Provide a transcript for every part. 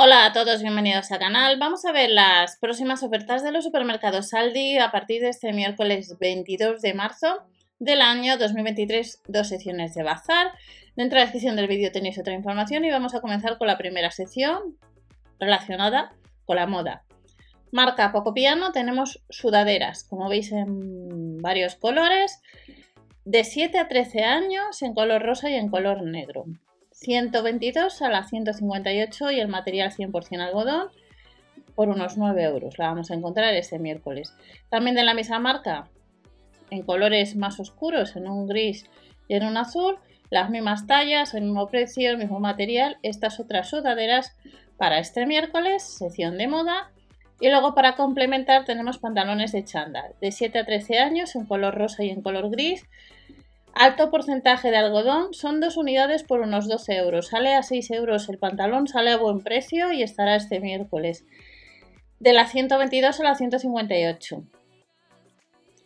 Hola a todos, bienvenidos al canal. Vamos a ver las próximas ofertas de los supermercados ALDI a partir de este miércoles 22 de marzo del año 2023, dos secciones de bazar. Dentro de la descripción del vídeo tenéis otra información y vamos a comenzar con la primera sección relacionada con la moda. Marca Pocopiano, tenemos sudaderas, como veis en varios colores, de 7 a 13 años en color rosa y en color negro. 122 a la 158 y el material 100% algodón por unos 9 euros. La vamos a encontrar este miércoles. También de la misma marca, en colores más oscuros, en un gris y en un azul, las mismas tallas, el mismo precio, el mismo material. Estas otras sudaderas para este miércoles, sección de moda. Y luego para complementar tenemos pantalones de chándal de 7 a 13 años en color rosa y en color gris. Alto porcentaje de algodón, son 2 unidades por unos 12 euros, sale a 6 euros el pantalón, sale a buen precio y estará este miércoles de la 122 a la 158.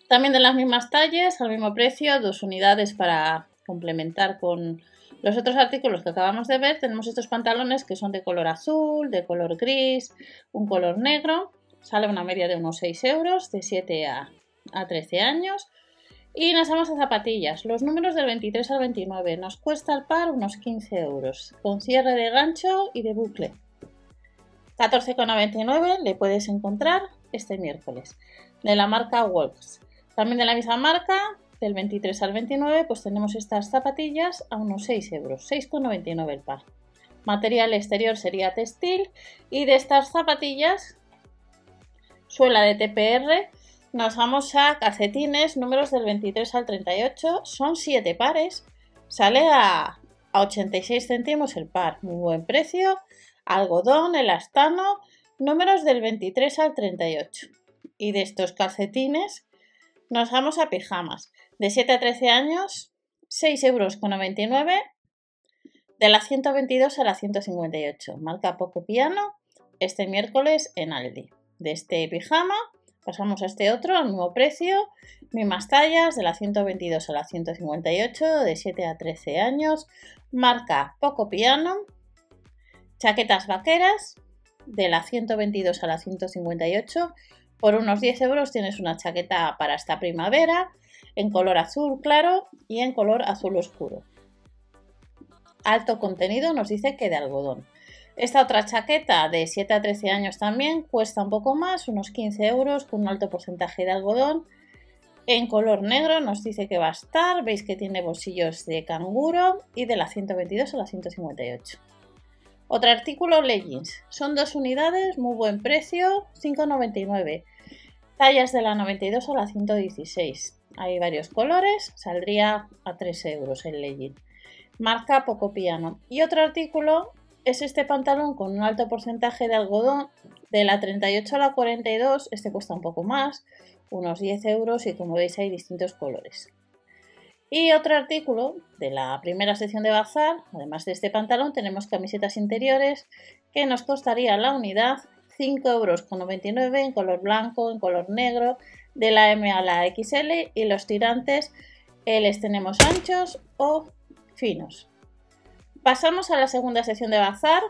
También de las mismas tallas, al mismo precio, 2 unidades para complementar con los otros artículos que acabamos de ver. Tenemos estos pantalones que son de color azul, de color gris, un color negro, sale una media de unos 6 euros, de 7 a 13 años. Y nos vamos a zapatillas, los números del 23 al 29, nos cuesta al par unos 15 euros, con cierre de gancho y de bucle. 14,99 le puedes encontrar este miércoles, de la marca Wolfs. También de la misma marca, del 23 al 29, pues tenemos estas zapatillas a unos 6 euros, 6,99 el par. Material exterior sería textil y de estas zapatillas, suela de TPR. Nos vamos a calcetines, números del 23 al 38, son 7 pares, sale a 86 céntimos el par, muy buen precio, algodón, elastano, números del 23 al 38. Y de estos calcetines nos vamos a pijamas, de 7 a 13 años, 6,99 euros, de la 122 a la 158, marca Pocopiano, este miércoles en ALDI. De este pijama pasamos a este otro, al mismo precio, mismas tallas, de la 122 a la 158, de 7 a 13 años, marca Pocopiano. Chaquetas vaqueras, de la 122 a la 158, por unos 10 euros tienes una chaqueta para esta primavera, en color azul claro y en color azul oscuro. Alto contenido, nos dice que de algodón. Esta otra chaqueta de 7 a 13 años también cuesta un poco más, unos 15 euros, con un alto porcentaje de algodón. En color negro nos dice que va a estar, veis que tiene bolsillos de canguro y de la 122 a la 158. Otro artículo, leggings, son 2 unidades, muy buen precio, 5,99. Tallas de la 92 a la 116, hay varios colores, saldría a 3 euros el legging. Marca Pocopiano. Y otro artículo es este pantalón con un alto porcentaje de algodón, de la 38 a la 42, este cuesta un poco más, unos 10 euros y como veis hay distintos colores. Y otro artículo de la primera sección de bazar, además de este pantalón, tenemos camisetas interiores que nos costaría la unidad 5,99 euros en color blanco, en color negro, de la M a la XL y los tirantes les tenemos anchos o finos. Pasamos a la segunda sección de bazar,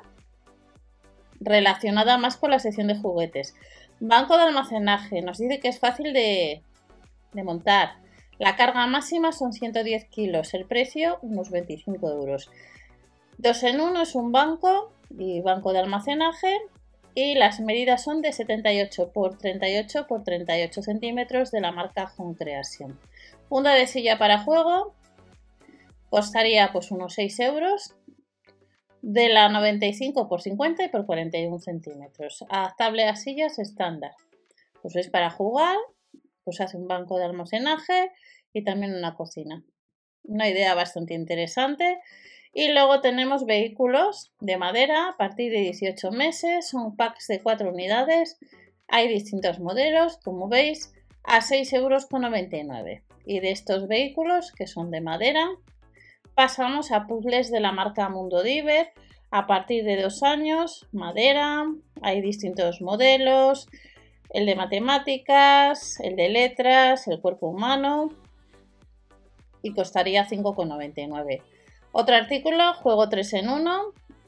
relacionada más con la sección de juguetes. Banco de almacenaje, nos dice que es fácil de montar. La carga máxima son 110 kilos, el precio unos 25 euros. 2 en 1 es un banco y banco de almacenaje y las medidas son de 78 x 38 x 38 centímetros de la marca Home Creation. Funda de silla para juego, costaría pues unos 6 euros. De la 95 por 50 y por 41 centímetros. Adaptable a sillas estándar. Pues veis, para jugar, pues hace un banco de almacenaje y también una cocina. Una idea bastante interesante. Y luego tenemos vehículos de madera a partir de 18 meses. Son packs de 4 unidades. Hay distintos modelos, como veis, a 6,99 euros. Y de estos vehículos que son de madera, pasamos a puzzles de la marca Mundo Diver a partir de 2 años, madera, hay distintos modelos, el de matemáticas, el de letras, el cuerpo humano y costaría 5,99. Otro artículo, juego 3 en 1,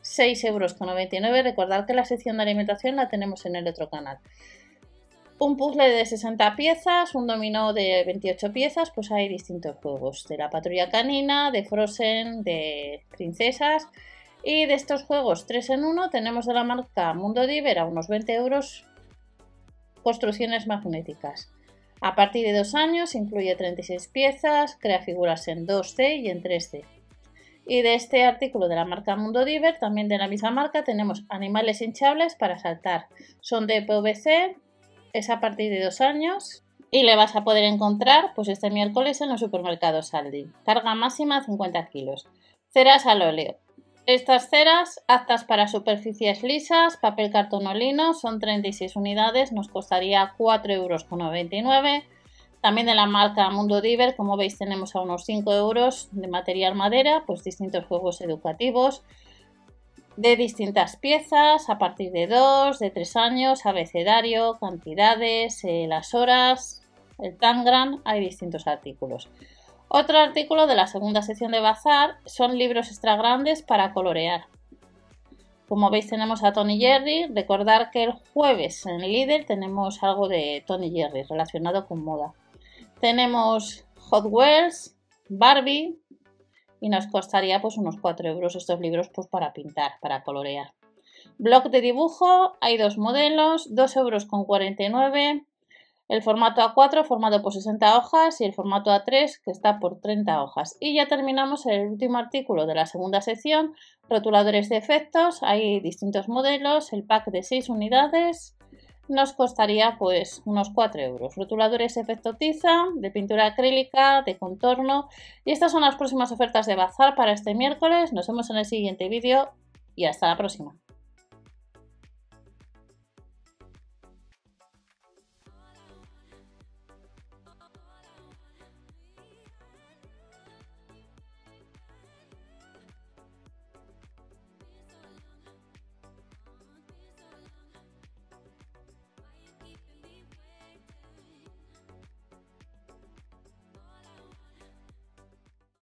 6,99 €. Recordad que la sección de alimentación la tenemos en el otro canal. Un puzzle de 60 piezas, un dominó de 28 piezas, pues hay distintos juegos. De la patrulla canina, de Frozen, de princesas. Y de estos juegos 3 en 1 tenemos de la marca Mundo Diver a unos 20 €. Construcciones magnéticas. A partir de 2 años incluye 36 piezas, crea figuras en 2D y en 3D. Y de este artículo de la marca Mundo Diver, también de la misma marca, tenemos animales hinchables para saltar. Son de PVC, es a partir de 2 años y le vas a poder encontrar pues este miércoles en los supermercados ALDI. Carga máxima 50 kilos. Ceras al óleo. Estas ceras, aptas para superficies lisas, papel cartón o lino, son 36 unidades, nos costaría 4,99 €. También de la marca Mundo Diver, como veis tenemos a unos 5 € de material madera, pues distintos juegos educativos de distintas piezas, a partir de 2, de 3 años, abecedario, cantidades, las horas, el tangram, hay distintos artículos. Otro artículo de la segunda sección de bazar son libros extra grandes para colorear. Como veis tenemos a Tom y Jerry. Recordar que el jueves en Lidl tenemos algo de Tom y Jerry relacionado con moda. Tenemos Hot Wheels, Barbie y nos costaría pues unos 4 € estos libros pues para pintar, para colorear. Bloc de dibujo, hay 2 modelos, 2,49 €. El formato A4 formado por 60 hojas y el formato A3 que está por 30 hojas. Y ya terminamos el último artículo de la segunda sección, rotuladores de efectos, hay distintos modelos, el pack de 6 unidades nos costaría pues unos 4 €. Rotuladores efecto tiza, de pintura acrílica, de contorno y estas son las próximas ofertas de bazar para este miércoles. Nos vemos en el siguiente vídeo y hasta la próxima.